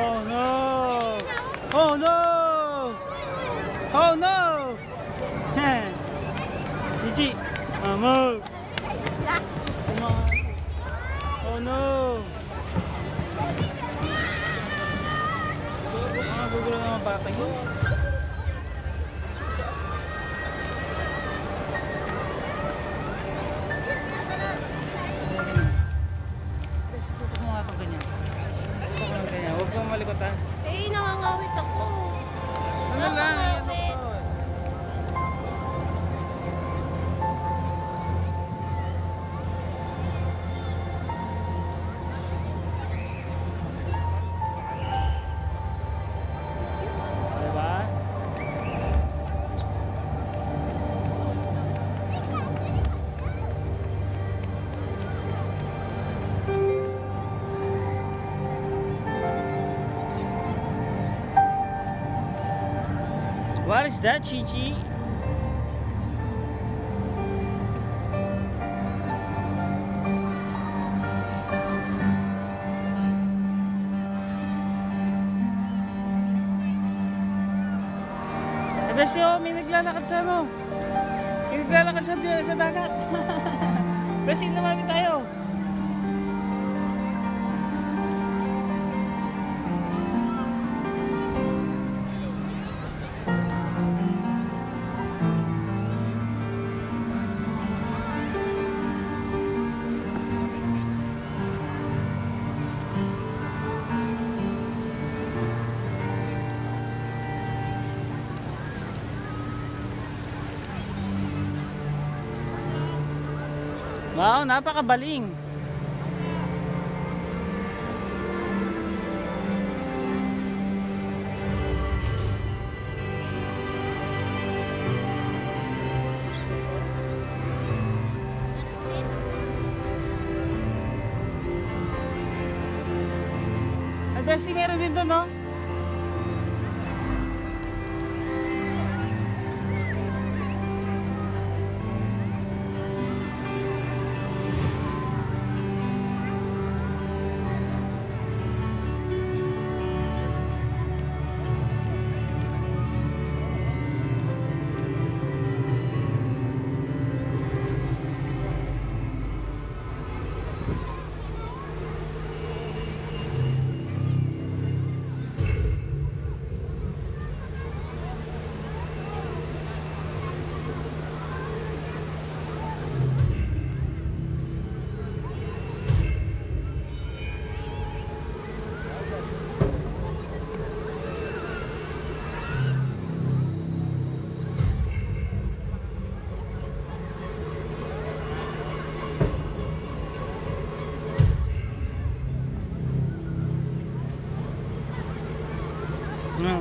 Oh no! Oh no! Oh no! Ichi! Move! Come on! Oh no! Gugulo na mga bata yun. Malikutan. Eh, nangangawit ako. Ano lang? What is that, Chichi? Kasi oh, may naglalakad sa ano? May naglalakad sa dagat. Kasi lumapit tayo. Wow, napakabaling. At best meron din doon, no?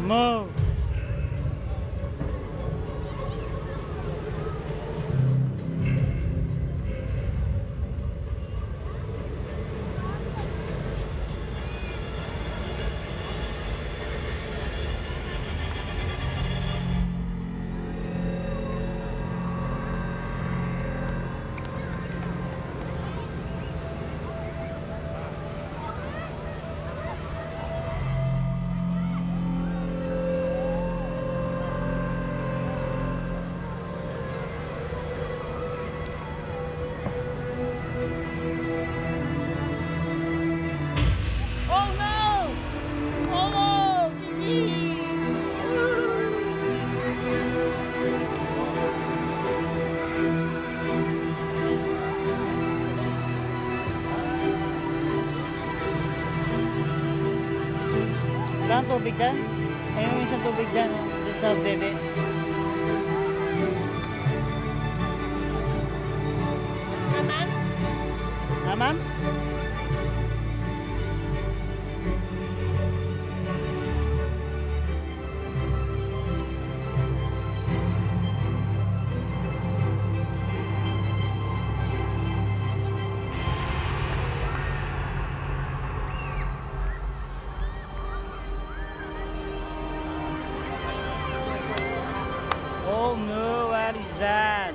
Move. Ang tubig dyan. Ayun yung isang tubig dyan. Doon sa bebe. Ma'am? Ma'am? Oh no, what is that?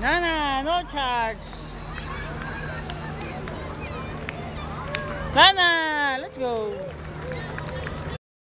Nana, no charge. Nana, let's go.